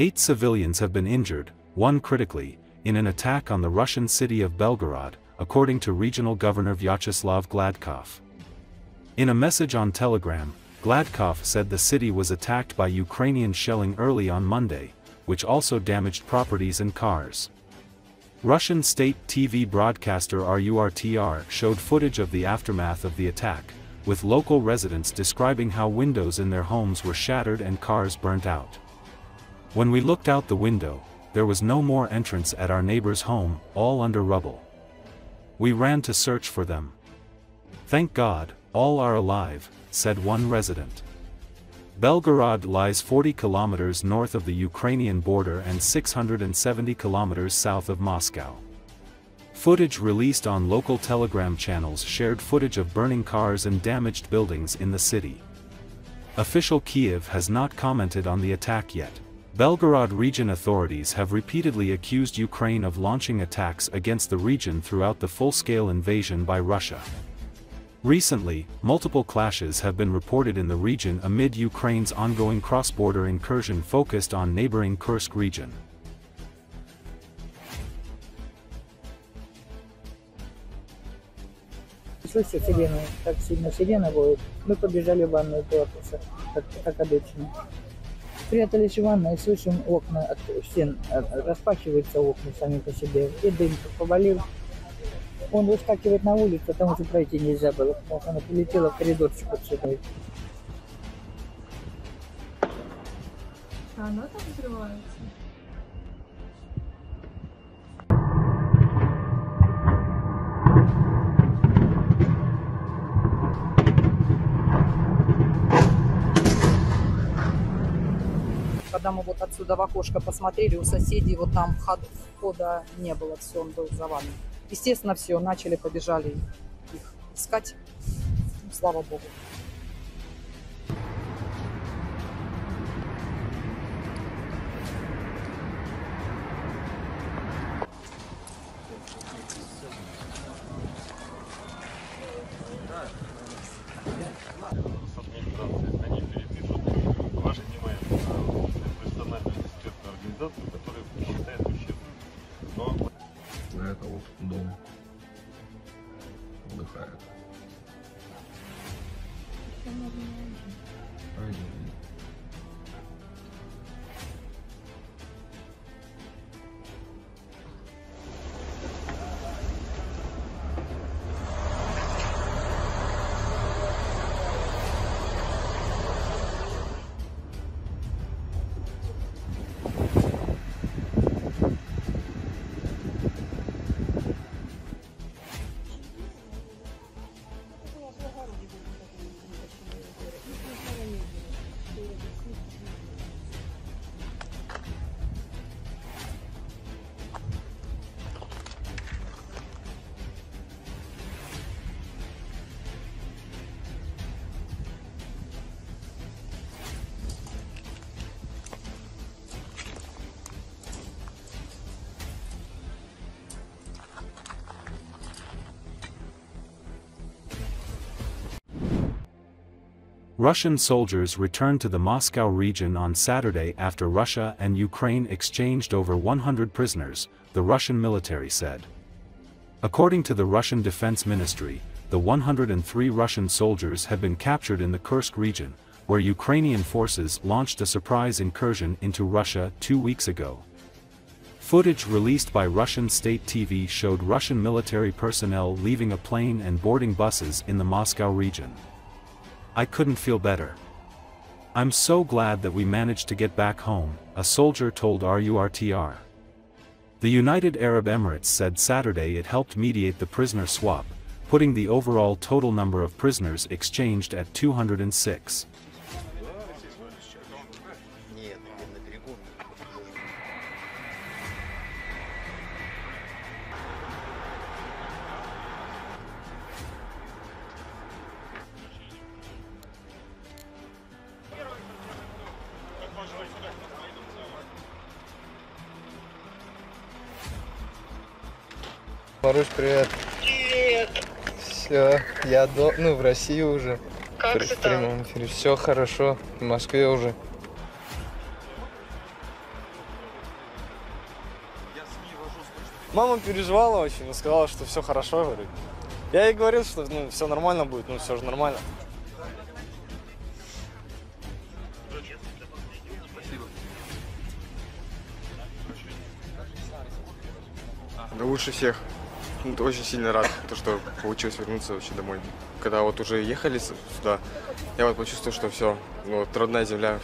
8 civilians have been injured, one critically, in an attack on the Russian city of Belgorod, according to regional governor Vyacheslav Gladkov. In a message on Telegram, Gladkov said the city was attacked by Ukrainian shelling early on Monday, which also damaged properties and cars. Russian state TV broadcaster RU-RTR showed footage of the aftermath of the attack, with local residents describing how windows in their homes were shattered and cars burnt out. "When we looked out the window, there was no more entrance at our neighbor's home, all under rubble. We ran to search for them. Thank God, all are alive," said one resident. Belgorod lies 40 kilometers north of the Ukrainian border and 670 kilometers south of Moscow. Footage released on local Telegram channels shared footage of burning cars and damaged buildings in the city. Official Kyiv has not commented on the attack yet. Belgorod region authorities have repeatedly accused Ukraine of launching attacks against the region throughout the full-scale invasion by Russia. Recently, multiple clashes have been reported in the region amid Ukraine's ongoing cross-border incursion focused on neighboring Kursk region. Слышите, сирена, как сильно сирена будет. Мы побежали в ванную плакаться, как обычно. Спрятались в ванной, слышим окна от стен, распахиваются окна сами по себе, и дым повалил. Он выскакивает на улицу, потому что пройти нельзя было, потому что она прилетела в коридорчик вот сюда. А оно там взрывается? Когда мы вот отсюда в окошко посмотрели, у соседей вот там входа не было, все, он был завален. Естественно, все, начали, побежали их искать, слава богу. Это вот дом отдыхает. Russian soldiers returned to the Moscow region on Saturday after Russia and Ukraine exchanged over 100 prisoners, the Russian military said. According to the Russian Defense Ministry, the 103 Russian soldiers had been captured in the Kursk region, where Ukrainian forces launched a surprise incursion into Russia 2 weeks ago. Footage released by Russian state TV showed Russian military personnel leaving a plane and boarding buses in the Moscow region. "I couldn't feel better. I'm so glad that we managed to get back home," a soldier told RURTR. The United Arab Emirates said Saturday it helped mediate the prisoner swap, putting the overall total number of prisoners exchanged at 206. Марусь, привет. Привет. Все, я в России уже. Как ты там? В прямом эфире. Все хорошо, в Москве уже. Мама переживала очень, сказала, что все хорошо, говорит. Я ей говорил, что ну, все нормально будет, ну все же нормально. Да лучше всех. Очень сильно рад, что получилось вернуться вообще домой. Когда вот уже ехали сюда, я вот почувствовал, что все, вот родная земля.